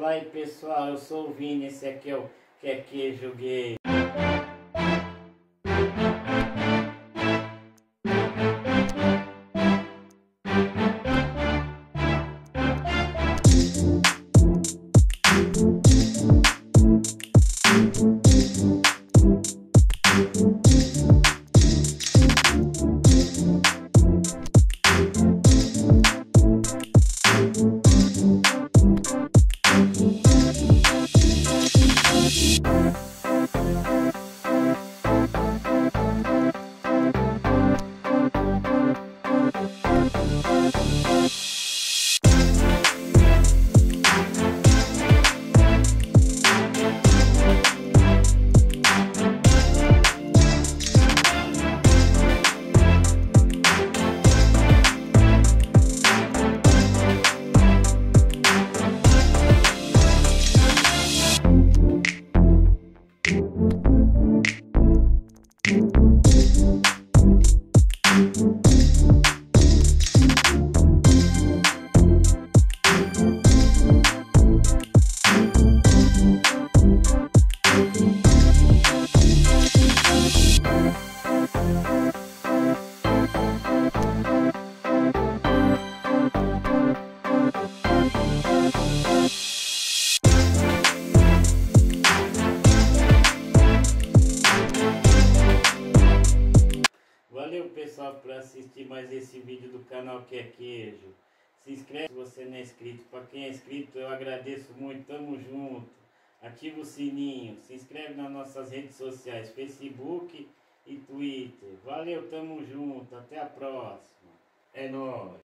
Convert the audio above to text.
Fala aí pessoal, eu sou o Vini, esse aqui é o Que é Queijo Games. Valeu pessoal por assistir mais esse vídeo do canal Que é Queijo. Se inscreve se você não é inscrito. Para quem é inscrito eu agradeço muito, tamo junto. Ativa o sininho, se inscreve nas nossas redes sociais, Facebook e Twitter. Valeu, tamo junto, até a próxima. É nóis.